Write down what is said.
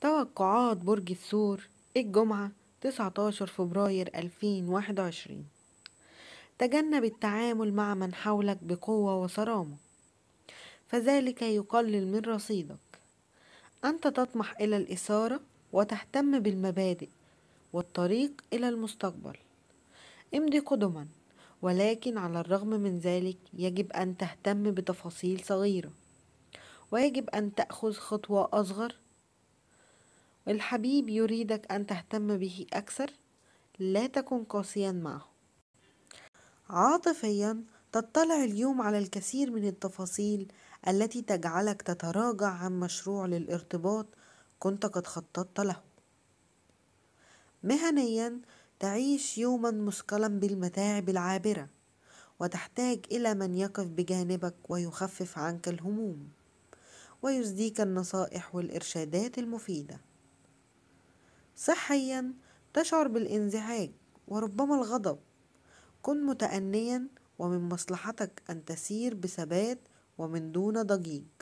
توقعات برج الثور الجمعة 19 فبراير 2021. تجنب التعامل مع من حولك بقوة وصرامة، فذلك يقلل من رصيدك. أنت تطمح إلى الإثارة وتهتم بالمبادئ والطريق إلى المستقبل. امضي قدما، ولكن على الرغم من ذلك يجب أن تهتم بتفاصيل صغيرة، ويجب أن تأخذ خطوة أصغر. الحبيب يريدك أن تهتم به أكثر، لا تكن قاسيا معه. عاطفيا، تطلع اليوم على الكثير من التفاصيل التي تجعلك تتراجع عن مشروع للارتباط كنت قد خططت له. مهنيا، تعيش يوما مثقلا بالمتاعب العابرة، وتحتاج إلى من يقف بجانبك ويخفف عنك الهموم ويزديك النصائح والإرشادات المفيدة. صحيا، تشعر بالانزعاج وربما الغضب. كن متأنيا، ومن مصلحتك أن تسير بثبات ومن دون ضجيج.